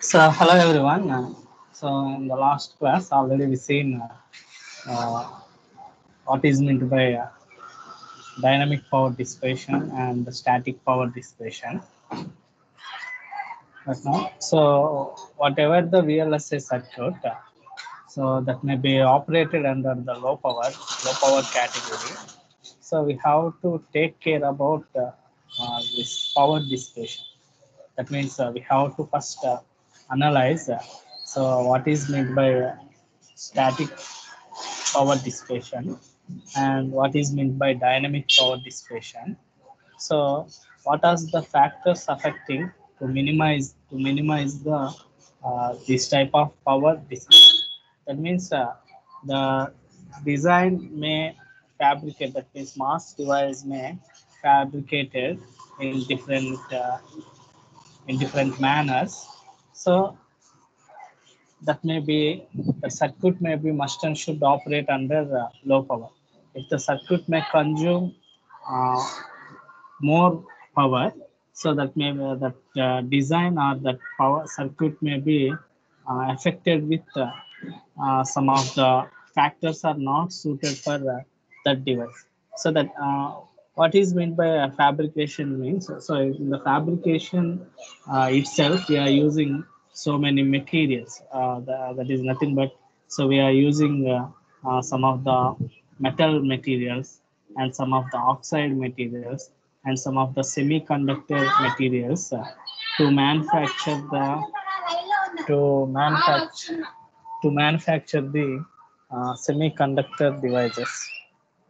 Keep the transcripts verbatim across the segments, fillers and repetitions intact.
So hello everyone. Uh, so in the last class already we seen uh, uh, what is meant by uh, dynamic power dissipation and the static power dissipation. But now, so whatever the V L S I circuit, uh, so that may be operated under the low power, low power category. So we have to take care about uh, uh, this power dissipation. That means uh, we have to first. Uh, Analyze. So, what is meant by static power dissipation, and what is meant by dynamic power dissipation? So, what are the factors affecting to minimize to minimize the uh, this type of power dissipation? That means uh, the design may fabricate. That means mass device may fabricated in different uh, in different manners. So that may be the circuit may be must and should operate under uh, low power. If the circuit may consume uh, more power, so that may uh, that uh, design or that power circuit may be uh, affected with uh, uh, some of the factors are not suited for uh, that device. So that uh, what is meant by uh, fabrication means so, so in the fabrication uh, itself we are using so many materials uh, the, that is nothing but so we are using uh, uh, some of the metal materials and some of the oxide materials and some of the semiconductor materials uh, to manufacture the to manufacture to manufacture the uh, semiconductor devices.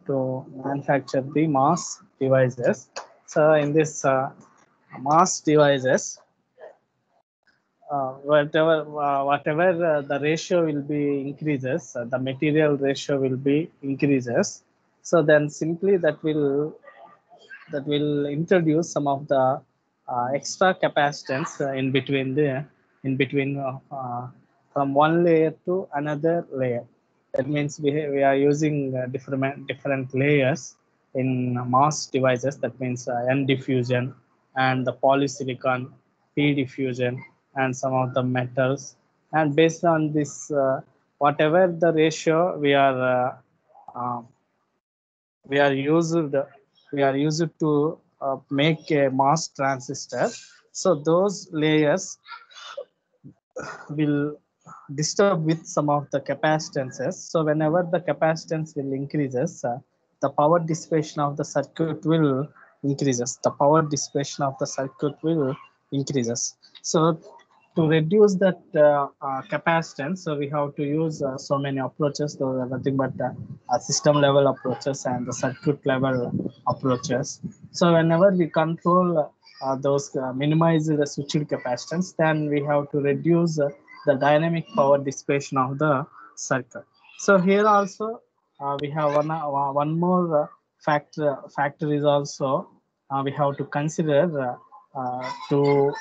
To manufacture the mass devices. So in this uh, mass devices, uh, whatever uh, whatever uh, the ratio will be increases, uh, the material ratio will be increases. So then simply that will that will introduce some of the uh, extra capacitance uh, in between the in between uh, uh, from one layer to another layer. That means we we are using uh, different different layers in mass devices. That means uh, N diffusion and the polysilicon, P diffusion, and some of the metals. And based on this, uh, whatever the ratio we are uh, um, we are used we are used to uh, make a mass transistor. So those layers will disturb with some of the capacitances. So whenever the capacitance will increases, uh, the power dissipation of the circuit will increases. The power dissipation of the circuit will increases. So to reduce that uh, uh, capacitance, so we have to use uh, so many approaches. Those are nothing but uh, system level approaches and the circuit level approaches. So whenever we control uh, those uh, minimize the switched capacitance, then we have to reduce uh, the dynamic power dissipation of the circuit. So here also uh, we have one uh, one more uh, factor. Factor is also uh, we have to consider uh, uh, to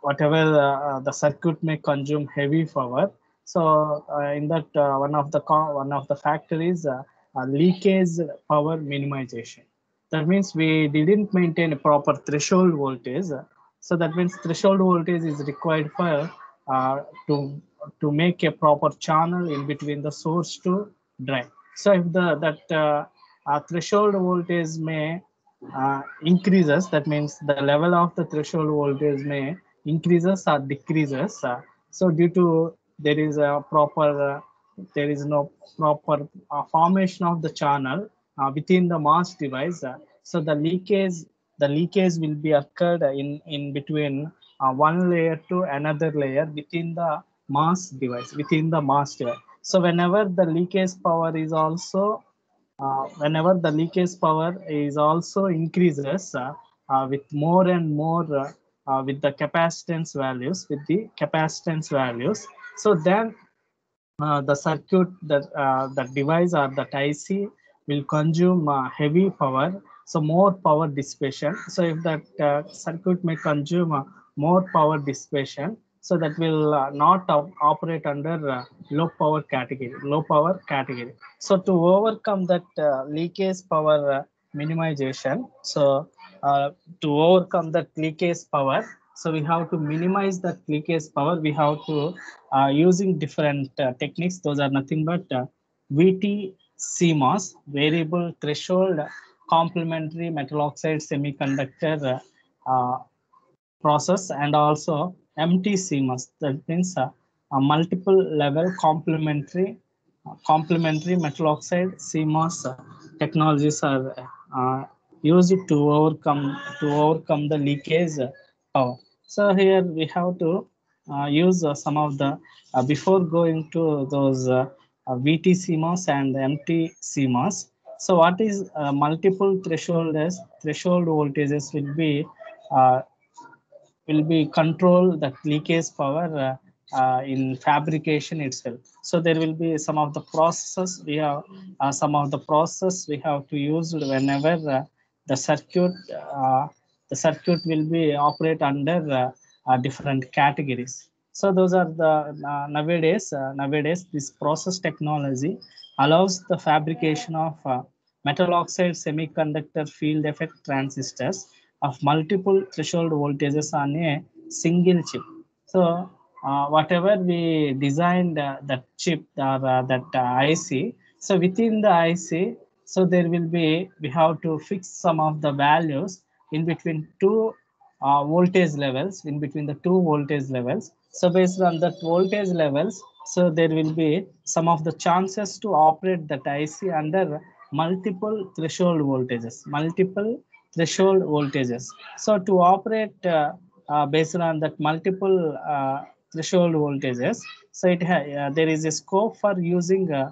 whatever uh, the circuit may consume heavy power. So uh, in that uh, one of the one of the factor is uh, uh, leakage power minimization. That means we didn't maintain a proper threshold voltage. So that means threshold voltage is required for Uh, to to make a proper channel in between the source to drive. So if the that uh, uh, threshold voltage may uh, increases, that means the level of the threshold voltage may increases or decreases. Uh, so due to there is a proper uh, there is no proper uh, formation of the channel uh, within the mass device. Uh, so the leakage the leakage will be occurred in in between. Uh, one layer to another layer within the mass device within the mass device. So whenever the leakage power is also uh, whenever the leakage power is also increases uh, uh, with more and more uh, uh, with the capacitance values with the capacitance values. So then uh, the circuit that uh, the device or that I C will consume uh, heavy power. so more power dissipation. So if that uh, circuit may consume uh, more power dissipation, so that will uh, not uh, operate under uh, low power category, low power category. So to overcome that uh, leakage power uh, minimization, so uh, to overcome that leakage power, so we have to minimize that leakage power. We have to uh, using different uh, techniques. Those are nothing but uh, V T C M O S, variable threshold complementary metal oxide semiconductor uh, uh, process, and also M T C M O S, that means uh, a multiple level complementary uh, complementary metal oxide C M O S uh, technologies are uh, used to overcome to overcome the leakage power. So here we have to uh, use uh, some of the uh, before going to those uh, uh, V T C M O S and M T C M O S. So what is uh, multiple threshold is threshold voltages will be uh, will be control that leakage power uh, uh, in fabrication itself. So there will be some of the processes we have uh, some of the process we have to use whenever uh, the circuit uh, the circuit will be operate under uh, uh, different categories. So those are the uh, nowadays uh, nowadays this process technology allows the fabrication of uh, metal oxide semiconductor field effect transistors of multiple threshold voltages on a single chip. So uh, whatever we designed uh, that chip or uh, that uh, I C, so within the I C, so there will be, we have to fix some of the values in between two uh, voltage levels, in between the two voltage levels. So based on that voltage levels, so there will be some of the chances to operate that I C under multiple threshold voltages, multiple threshold voltages. So to operate uh, uh, based on that multiple uh, threshold voltages, so it uh, there is a scope for using uh,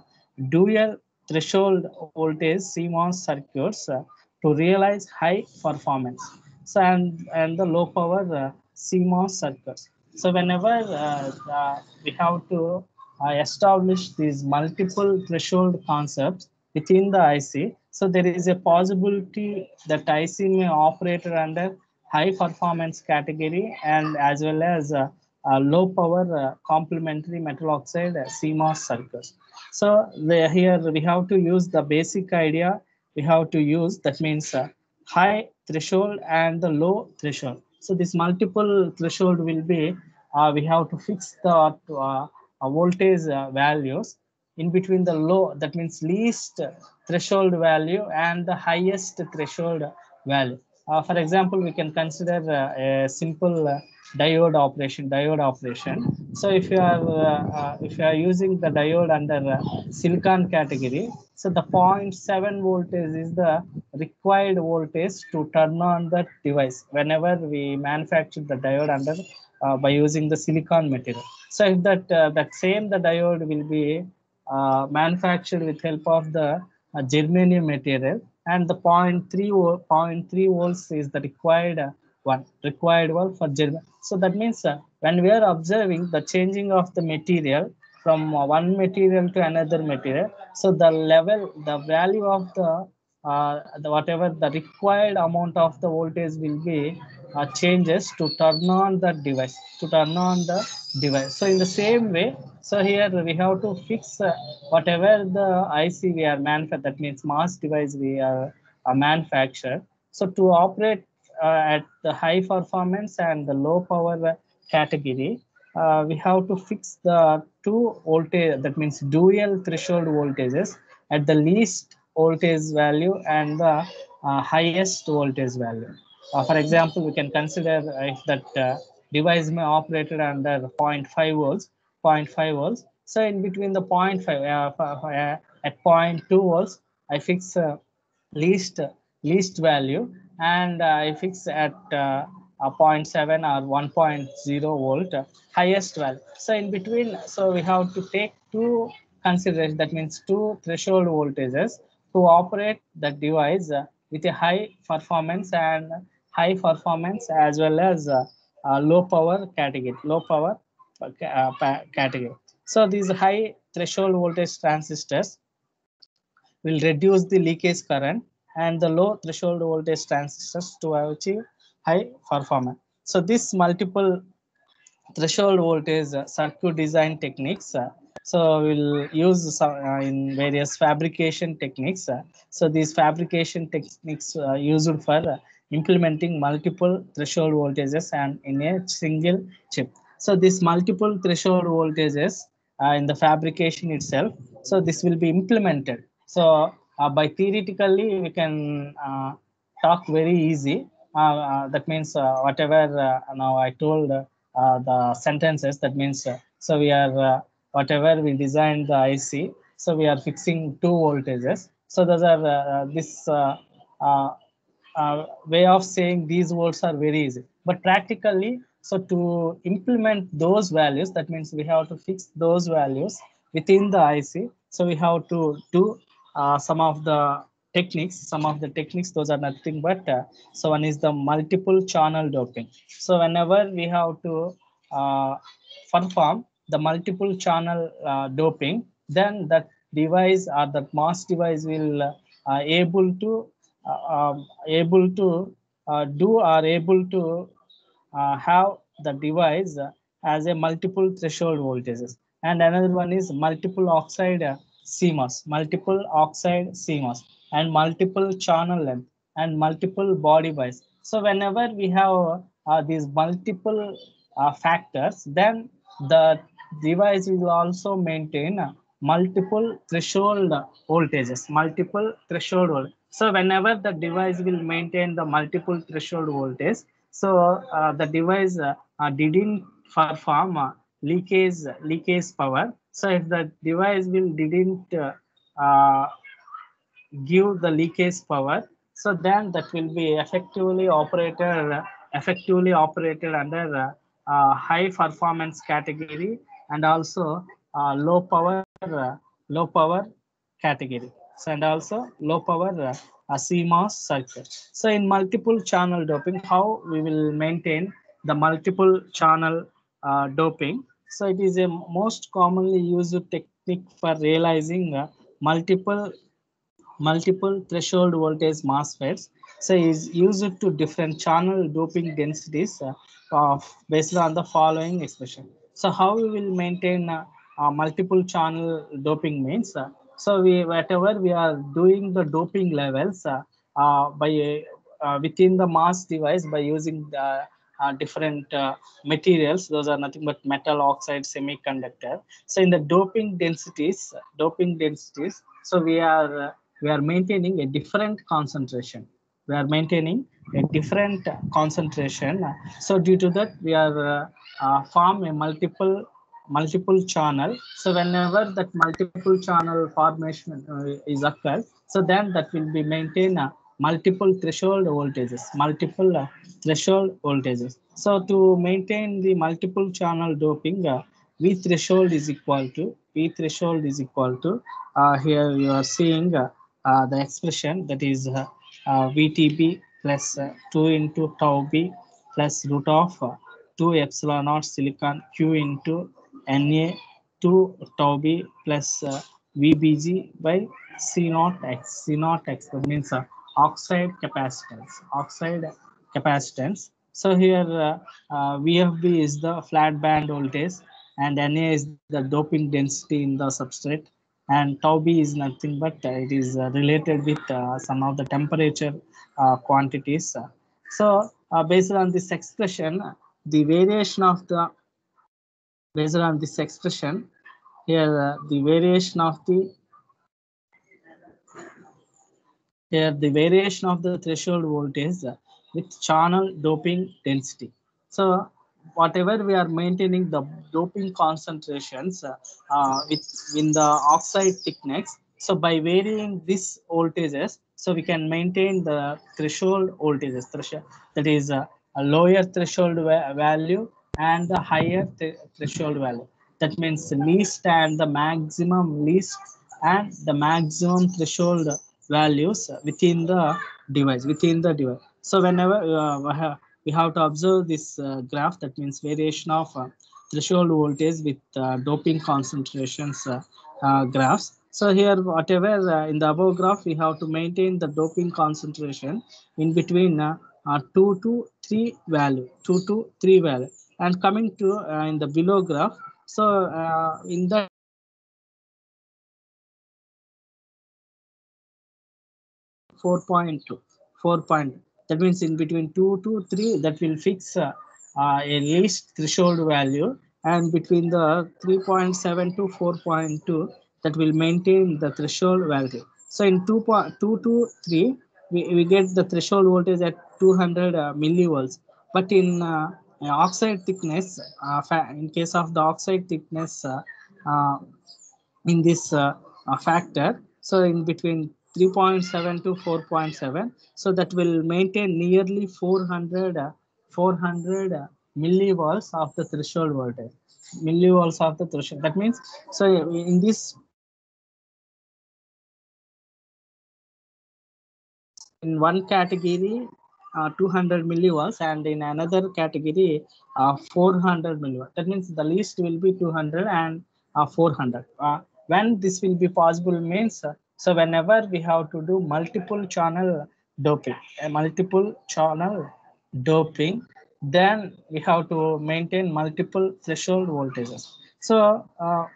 dual threshold voltage C M O S circuits uh, to realize high performance. So and and the low power uh, C M O S circuits. So whenever uh, uh, we have to uh, establish these multiple threshold concepts within the I C, so there is a possibility that I C may operate under high performance category and as well as uh, uh, low power uh, complementary metal oxide uh, C M O S circuits. So the, here we have to use the basic idea. We have to use, that means uh, high threshold and the low threshold. So this multiple threshold will be, uh, we have to fix the uh, voltage uh, values in between the low, that means least threshold value, and the highest threshold value. Uh, for example, we can consider uh, a simple uh, diode operation. Diode operation. So if you are uh, uh, if you are using the diode under uh, silicon category, so the zero point seven voltage is the required voltage to turn on that device whenever we manufacture the diode under uh, by using the silicon material. So if that uh, that same the diode will be Uh, manufactured with help of the uh, germanium material, and the zero point three volts is the required uh, one required one for germanium. So that means uh, when we are observing the changing of the material from uh, one material to another material, so the level, the value of the, uh, the whatever the required amount of the voltage will be uh, changes to turn on the device to turn on the device. So in the same way, so here we have to fix uh, whatever the I C we are manufactured, that means mass device we are uh, manufactured. So to operate uh, at the high performance and the low power category, uh, we have to fix the two voltage, that means dual threshold voltages at the least voltage value and the uh, highest voltage value. Uh, for example, we can consider if that uh, device may operate under zero point five volts. zero point five volts. So in between the zero point five uh, at zero point two volts, I fix uh, least uh, least value, and uh, I fix at uh, zero point seven or one point zero volt uh, highest value. So in between, so we have to take two considerations. That means two threshold voltages to operate the device uh, with a high performance and high performance as well as uh, uh, low power category. Low power. Uh, category. So these high threshold voltage transistors will reduce the leakage current and the low threshold voltage transistors to achieve high performance. So this multiple threshold voltage uh, circuit design techniques uh, so we'll use some, uh, in various fabrication techniques. Uh, so these fabrication techniques uh, used for uh, implementing multiple threshold voltages and in a single chip. So this multiple threshold voltages uh, in the fabrication itself, so this will be implemented. So uh, by theoretically we can uh, talk very easy. Uh, uh, that means uh, whatever uh, now I told uh, uh, the sentences, that means uh, so we are uh, whatever we designed the I C, so we are fixing two voltages. So those are uh, this uh, uh, uh, way of saying these volts are very easy, but practically so to implement those values, that means we have to fix those values within the I C. So we have to do uh, some of the techniques, some of the techniques, those are nothing but, uh, so one is the multiple channel doping. So whenever we have to uh, perform the multiple channel uh, doping, then that device or that M O S device will uh, uh, able to, uh, um, able to uh, do or able to uh, have the device uh, as a multiple threshold voltages. And another one is multiple oxide uh, C MOS, multiple oxide C MOS, and multiple channel length and multiple body wise. So whenever we have uh, these multiple uh, factors, then the device will also maintain uh, multiple threshold voltages, multiple threshold voltage. So whenever the device will maintain the multiple threshold voltage, so uh, the device uh, uh, didn't perform uh, leakage, leakage power. So if the device will didn't uh, uh, give the leakage power, so then that will be effectively operated effectively operated under uh, uh, high performance category and also uh, low power uh, low power category, so and also low power uh, uh, C MOS circuit. So in multiple channel doping, how we will maintain the multiple channel uh, doping? So it is a most commonly used technique for realizing uh, multiple multiple threshold voltage MOSFETs. So is used to different channel doping densities uh, of based on the following expression. So how we will maintain uh, uh, multiple channel doping means uh, so we whatever we are doing the doping levels uh, uh, by uh, within the M O S device by using the uh, different uh, materials, those are nothing but metal oxide semiconductor. So in the doping densities doping densities so we are uh, we are maintaining a different concentration. We are maintaining a different concentration. So due to that, we are uh, uh, form a multiple multiple channel. So whenever that multiple channel formation uh, is occurred, so then that will be maintain uh, multiple threshold voltages, multiple uh, threshold voltages. So to maintain the multiple channel doping, uh, V threshold is equal to V threshold is equal to uh, here you are seeing. Uh, Uh, the expression that is uh, uh, V T B plus uh, two into tau B plus root of uh, two epsilon naught silicon Q into N A two tau B plus uh, V B G by C naught X. C naught X that means uh, oxide capacitance. Oxide capacitance. So here uh, uh, V F B is the flat band voltage and N A is the doping density in the substrate. And tau B is nothing but uh, it is uh, related with uh, some of the temperature uh, quantities. So uh, based on this expression, the variation of the based on this expression here uh, the variation of the here the variation of the threshold voltage uh, with channel doping density. So whatever we are maintaining the doping concentrations uh, uh, with in the oxide thickness, so by varying these voltages, so we can maintain the threshold voltages threshold that is uh, a lower threshold va value and the higher th threshold value. That means least and the maximum least and the maximum threshold values within the device within the device. So whenever uh, we have to observe this uh, graph, that means variation of uh, threshold voltage with uh, doping concentrations uh, uh, graphs. So here, whatever uh, in the above graph, we have to maintain the doping concentration in between uh, uh, two to three value, two to three value. And coming to uh, in the below graph, so uh, in the four point two, four point two. That means in between two to three, that will fix uh, uh, a least threshold value, and between the three point seven to four point two, that will maintain the threshold value. So in two point two to three, we, we get the threshold voltage at two hundred uh, millivolts. But in uh, oxide thickness, uh, in case of the oxide thickness, uh, uh, in this uh, uh, factor, so in between three point seven to four point seven, so that will maintain nearly four hundred millivolts of the threshold voltage, millivolts of the threshold. That means, so in this, in one category uh, two hundred millivolts, and in another category uh, four hundred millivolts. That means the least will be two hundred and uh, four hundred. Uh, when this will be possible means, uh, so whenever we have to do multiple channel doping, a multiple channel doping, then we have to maintain multiple threshold voltages. So uh,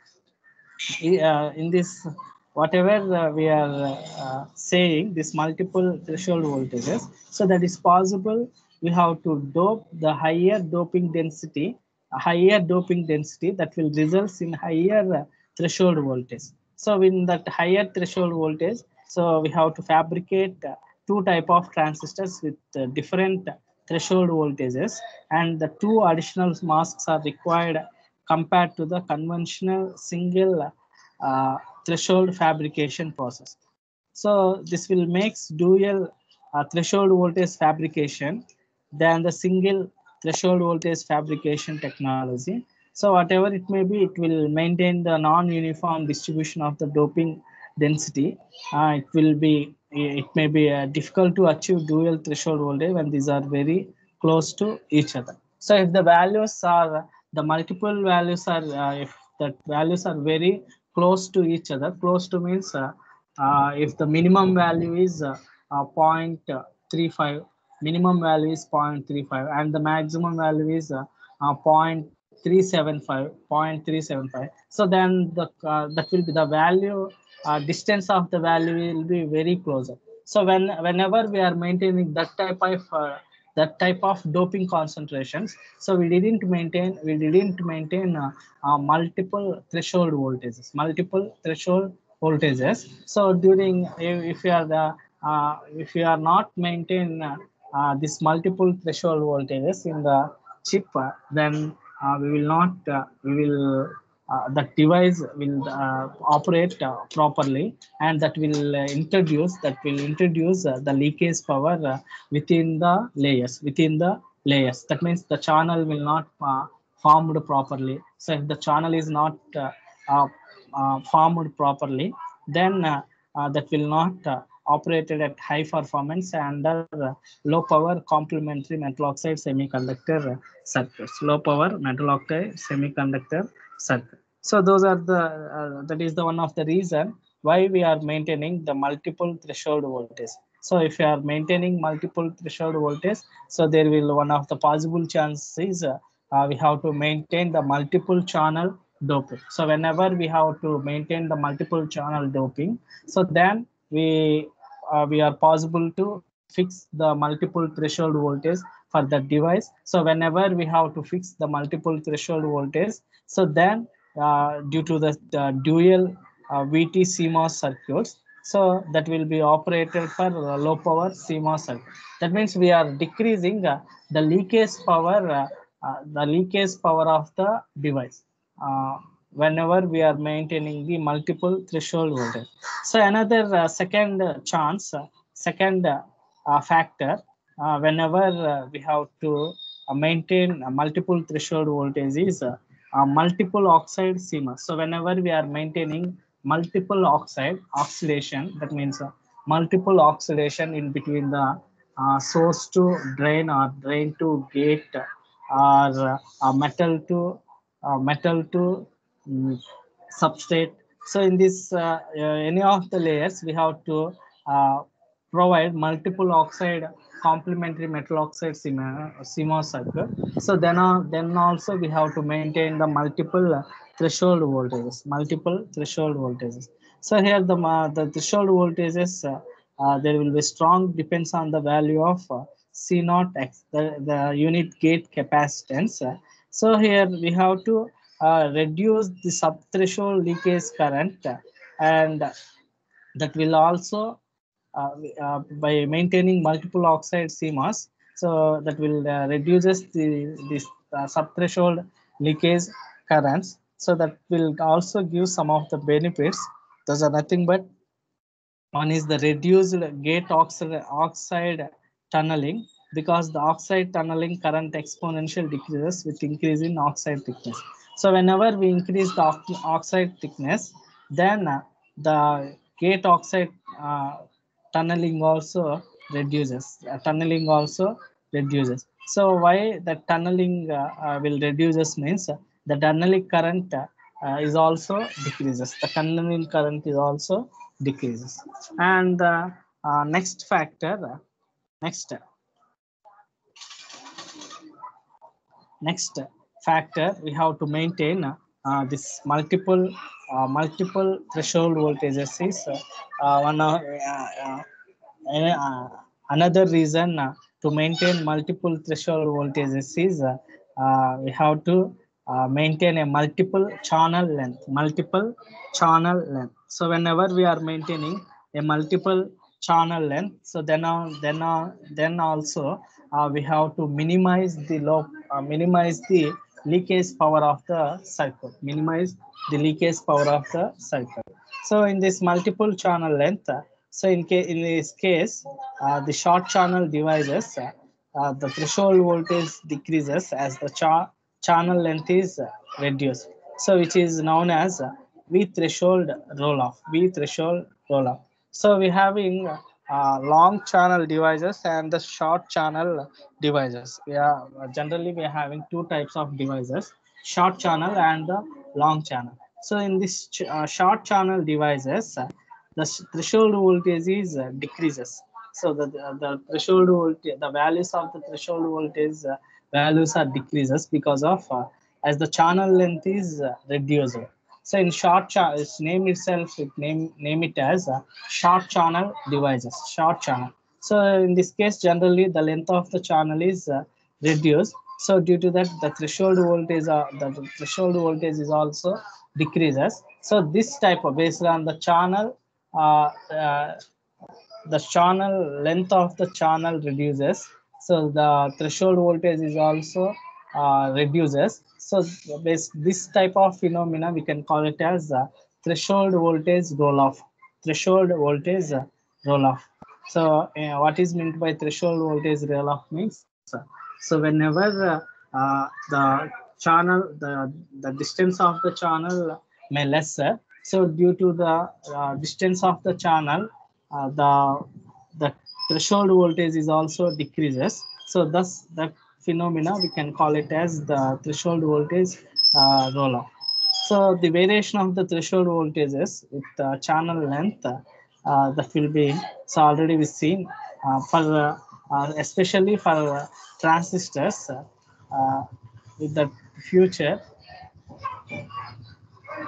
in this, whatever we are uh, saying, this multiple threshold voltages, so that is possible, we have to dope the higher doping density, higher doping density that will result in higher threshold voltage. So in that higher threshold voltage, so we have to fabricate uh, two type of transistors with uh, different threshold voltages, and the two additional masks are required compared to the conventional single uh, threshold fabrication process. So this will make dual uh, threshold voltage fabrication than the single threshold voltage fabrication technology. So whatever it may be, it will maintain the non-uniform distribution of the doping density. Uh, it will be, it may be uh, difficult to achieve dual threshold voltage when these are very close to each other. So if the values are, the multiple values are, uh, if the values are very close to each other, close to means uh, uh, if the minimum value is uh, uh, zero point three five, minimum value is zero point three five, and the maximum value is uh, uh, zero point three seven five, zero point three seven five. So then the uh, that will be the value, uh, distance of the value will be very closer. So when whenever we are maintaining that type of uh, that type of doping concentrations, so we didn't maintain we didn't maintain uh, uh, multiple threshold voltages, multiple threshold voltages. So during if you are the uh, if you are not maintain uh, uh, this multiple threshold voltages in the chip, uh, then uh, we will not uh, we will uh, that device will uh, operate uh, properly, and that will uh, introduce that will introduce uh, the leakage power uh, within the layers within the layers. That means the channel will not uh, formed properly. So if the channel is not uh, uh, uh, formed properly, then uh, uh, that will not uh, operated at high performance under uh, low power complementary metal oxide semiconductor uh, circuits. Low power metal oxide semiconductor circuit. So those are the uh, that is the one of the reason why we are maintaining the multiple threshold voltage. So if you are maintaining multiple threshold voltage, so there will one of the possible chances uh, uh, we have to maintain the multiple channel doping. So whenever we have to maintain the multiple channel doping, so then we uh, we are possible to fix the multiple threshold voltage for that device. So whenever we have to fix the multiple threshold voltage, so then uh, due to the uh, dual uh, V T C MOS circuits, so that will be operated for uh, low power C MOS circuit. That means we are decreasing uh, the leakage power, uh, uh, the leakage power of the device. Uh, whenever we are maintaining the multiple threshold voltage. So another uh, second chance, uh, second uh, uh, factor, uh, whenever uh, we have to uh, maintain uh, multiple threshold voltage is uh, uh, multiple oxide C MOS. So whenever we are maintaining multiple oxide oxidation, that means uh, multiple oxidation in between the uh, source to drain or drain to gate or uh, metal to uh, metal to substrate So in this uh, uh, any of the layers, we have to uh, provide multiple oxide complementary metal oxide C M O S circuit. So then, uh, then also we have to maintain the multiple uh, threshold voltages, multiple threshold voltages. So here the uh, the threshold voltages uh, uh, there will be strong depends on the value of uh, C zero x, the the unit gate capacitance. So here we have to uh, reduce the sub-threshold leakage current, uh, and that will also Uh, uh, by maintaining multiple oxide C M O S, so that will uh, reduces the this uh, subthreshold leakage currents. So that will also give some of the benefits. Those are nothing but one is the reduced gate oxide oxide tunneling, because the oxide tunneling current exponential decreases with increase in oxide thickness. So whenever we increase the oxide thickness, then uh, the gate oxide uh, tunneling also reduces. Uh, tunneling also reduces. So why the tunneling uh, uh, will reduces means uh, the tunneling current uh, uh, is also decreases. The tunneling current is also decreases. And uh, uh, next factor, uh, next, uh, next factor, we have to maintain uh, uh, this multiple uh, multiple threshold voltages is uh, Uh, one uh, uh, uh, another reason uh, to maintain multiple threshold voltages is uh, uh, we have to uh, maintain a multiple channel length, multiple channel length. So whenever we are maintaining a multiple channel length, so then uh, then uh, then also uh, we have to minimize the low, uh, minimize the leakage power of the circuit, minimize the leakage power of the circuit. So in this multiple channel length, uh, so in, ca in this case, uh, the short channel devices, uh, uh, the threshold voltage decreases as the cha channel length is uh, reduced. So which is known as uh, V threshold roll-off, V threshold roll-off. So we having uh, long channel devices and the short channel devices. We are, generally we are having two types of devices, short channel and the long channel. So in this ch uh, short channel devices, uh, the threshold voltage is uh, decreases. So the the, the threshold voltage, the values of the threshold voltage uh, values are decreases because of uh, as the channel length is uh, reduced. So in short channel, its name itself, it name name it as uh, short channel devices, short channel. So in this case, generally the length of the channel is uh, reduced. So due to that, the threshold voltage, uh, the threshold voltage is also decreases. So this type of, based on the channel, uh, uh, the channel length of the channel reduces. So the threshold voltage is also uh, reduces. So based this type of phenomena, we can call it as uh, threshold voltage roll-off. Threshold voltage uh, roll-off. So uh, what is meant by threshold voltage roll-off means? So, so whenever uh, uh, the channel, the, the distance of the channel may lesser. So due to the uh, distance of the channel, uh, the, the threshold voltage is also decreases. So thus that phenomena, we can call it as the threshold voltage uh, roll-off. So the variation of the threshold voltages with uh, channel length, uh, that will be, so already we seen uh, for, uh, uh, especially for uh, transistors, uh, with the future,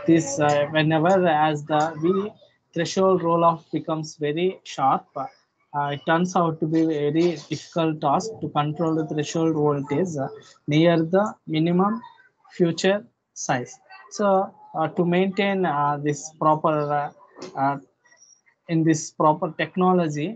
this uh, whenever as the V threshold roll-off becomes very sharp, uh, it turns out to be very difficult task to control the threshold voltage uh, near the minimum future size. So uh, to maintain uh, this proper uh, uh, in this proper technology,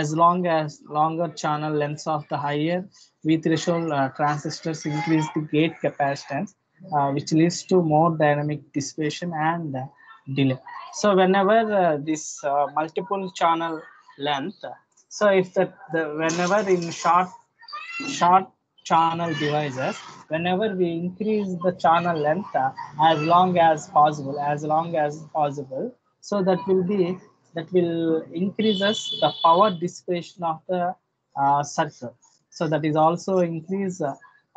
as long as longer channel lengths of the higher V threshold uh, transistors increase the gate capacitance, uh, which leads to more dynamic dissipation and uh, delay. So whenever uh, this uh, multiple channel length, so if that the whenever in short short channel devices, whenever we increase the channel length uh, as long as possible, as long as possible, so that will be, that will increases the power dissipation of the uh, circuit. So that is also increase uh,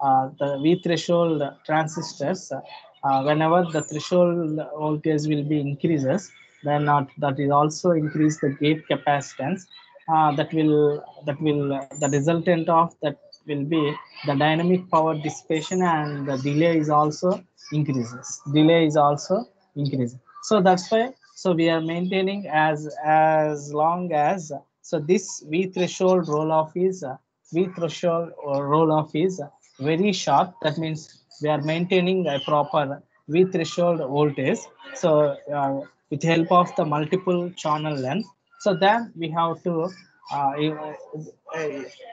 uh, the V threshold transistors uh, uh, whenever the threshold voltage will be increases, then uh, that is also increase the gate capacitance. Uh, that will that will uh, the resultant of that will be the dynamic power dissipation, and the delay is also increases. Delay is also increasing. So that's why. So we are maintaining as as long as so this V threshold roll off is uh, V threshold or roll off is uh, very sharp. That means we are maintaining a proper V threshold voltage. So uh, with help of the multiple channel length. So then we have to uh,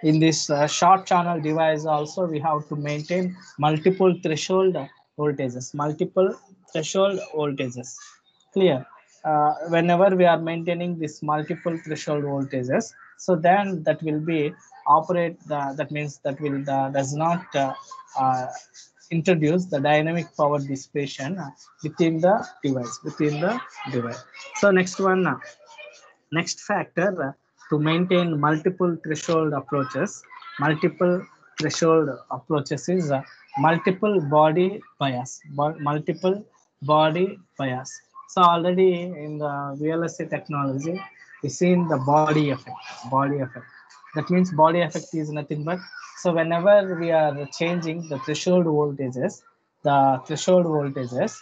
in this uh, short channel device also we have to maintain multiple threshold voltages, multiple threshold voltages. Clear? Uh, whenever we are maintaining this multiple threshold voltages, so then that will be operate. The, that means that will the, does not uh, uh, introduce the dynamic power dissipation within the device. Within the device. So next one. Uh, Next factor uh, to maintain multiple threshold approaches, multiple threshold approaches is uh, multiple body bias, multiple body bias. So already in the V L S I technology, we seen the body effect, body effect. That means body effect is nothing but, so whenever we are changing the threshold voltages, the threshold voltages,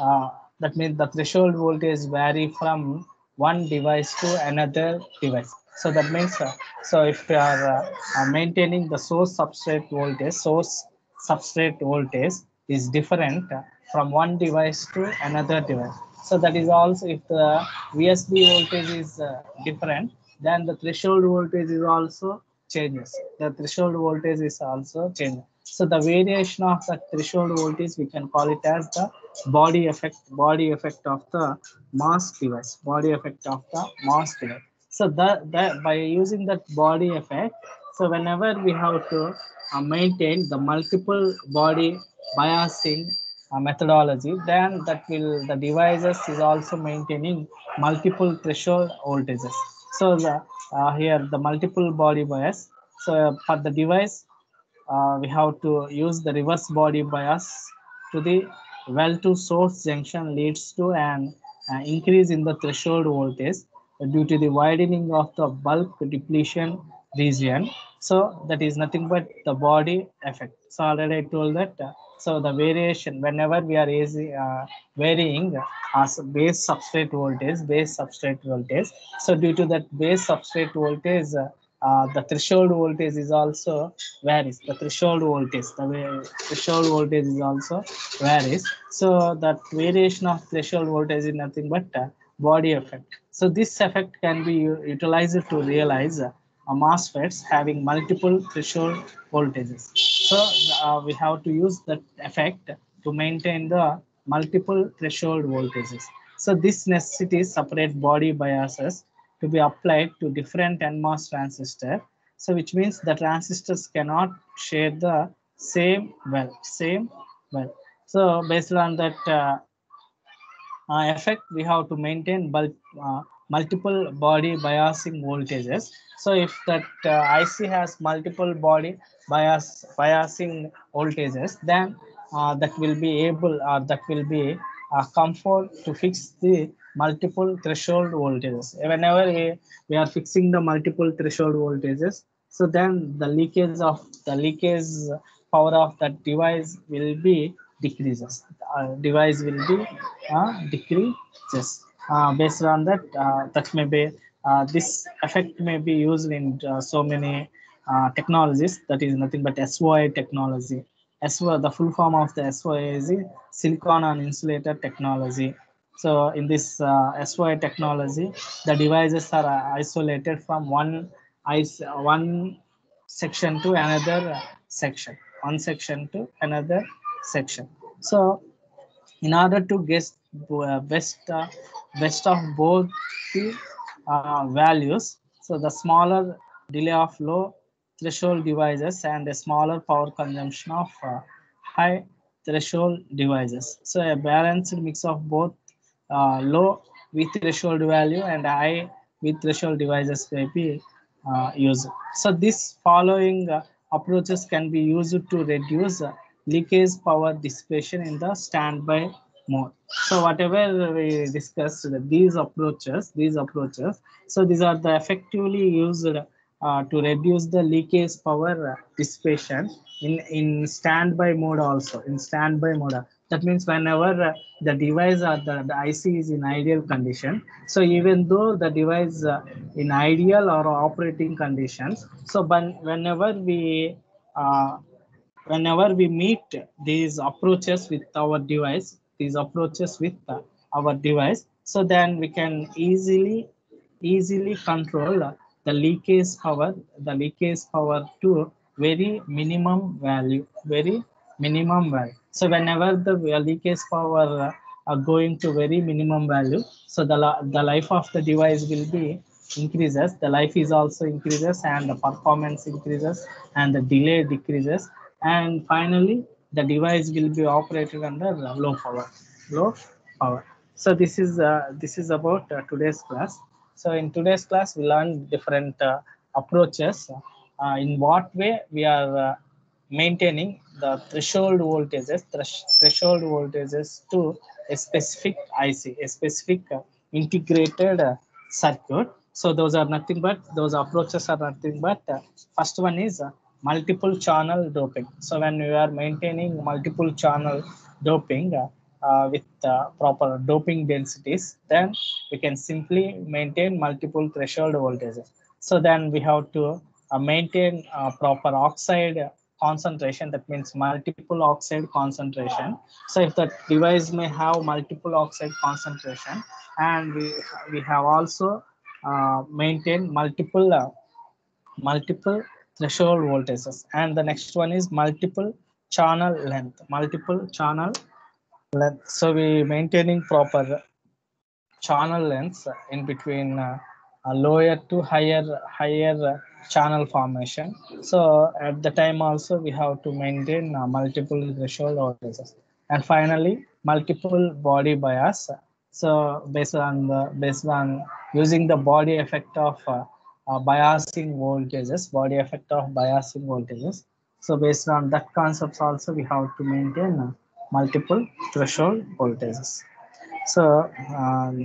uh, that means the threshold voltage vary from one device to another device. So that means uh, so if we are uh, uh, maintaining the source substrate voltage, source substrate voltage is different uh, from one device to another device. So that is also if the V S B voltage is uh, different, then the threshold voltage is also changes. The threshold voltage is also changed. So the variation of the threshold voltage we can call it as the body effect, body effect of the M O S device, body effect of the M O S device. So that, that by using that body effect, so whenever we have to uh, maintain the multiple body biasing uh, methodology, then that will the devices is also maintaining multiple threshold voltages. So the, uh, here the multiple body bias. So for the device, uh, we have to use the reverse body bias to the well to source junction leads to an uh, increase in the threshold voltage due to the widening of the bulk depletion region. So that is nothing but the body effect. So already I told that. Uh, so the variation whenever we are uh, varying as base substrate voltage, base substrate voltage. So due to that base substrate voltage, uh, Uh, the threshold voltage is also varies. The threshold voltage, the threshold voltage is also varies. So that variation of threshold voltage is nothing but uh, body effect. So this effect can be utilized to realize uh, a MOSFETs having multiple threshold voltages. So uh, we have to use that effect to maintain the multiple threshold voltages. So this necessitates separate body biases to be applied to different N MOS transistor. So which means the transistors cannot share the same well, same well. So based on that uh, uh, effect, we have to maintain bulk, uh, multiple body biasing voltages. So if that uh, I C has multiple body bias biasing voltages, then uh, that will be able or uh, that will be uh, comfort to fix the multiple threshold voltages. Whenever we, we are fixing the multiple threshold voltages, so then the leakage of the leakage power of that device will be decreases. Uh, device will be uh, decreases. Uh, based on that, uh, that may be uh, this effect may be used in uh, so many uh, technologies. That is nothing but S O I technology. S O I, the full form of the S O I is silicon on insulator technology. So in this uh, S O I technology, the devices are uh, isolated from one one section to another section, one section to another section. So in order to get uh, best uh, best of both the uh, values, so the smaller delay of low threshold devices and the smaller power consumption of uh, high threshold devices. So a balanced mix of both Uh, low V threshold value and high V threshold devices may be uh, used. So this following uh, approaches can be used to reduce uh, leakage power dissipation in the standby mode. So whatever we discussed, these approaches, these approaches, so these are the effectively used uh, to reduce the leakage power dissipation in in standby mode also. In standby mode, that means whenever the device or the, the I C is in ideal condition, so even though the device uh, in ideal or operating conditions, so when, whenever we uh, whenever we meet these approaches with our device, these approaches with uh, our device, so then we can easily easily control uh, the leakage power, the leakage power to very minimum value, very minimum value. So whenever the leakage power uh, are going to very minimum value, so the the life of the device will be increases, the life is also increases, and the performance increases, and the delay decreases, and finally the device will be operated under low power, low power. So this is uh, this is about uh, today's class. So in today's class we learned different uh, approaches, uh, in what way we are uh, maintaining the threshold voltages, thresh threshold voltages to a specific I C, a specific uh, integrated uh, circuit. So those are nothing but, those approaches are nothing but, uh, first one is uh, multiple channel doping. So when we are maintaining multiple channel doping uh, uh, with uh, proper doping densities, then we can simply maintain multiple threshold voltages. So then we have to uh, maintain uh, proper oxide concentration, that means multiple oxide concentration. So if the device may have multiple oxide concentration, and we we have also uh, maintained multiple uh, multiple threshold voltages. And the next one is multiple channel length, multiple channel length. So we maintaining proper channel lengths in between uh, a lower to higher higher channel formation. So at the time also we have to maintain uh, multiple threshold voltages. And finally multiple body bias. So based on the based on using the body effect of uh, Uh, biasing voltages, body effect of biasing voltages. So based on that concepts also we have to maintain uh, multiple threshold voltages. So um,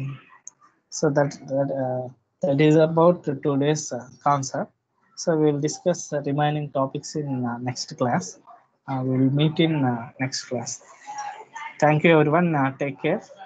so that that, uh, that is about today's uh, concept. So we will discuss the remaining topics in uh, next class. Uh, we will meet in uh, next class. Thank you everyone. Uh, take care.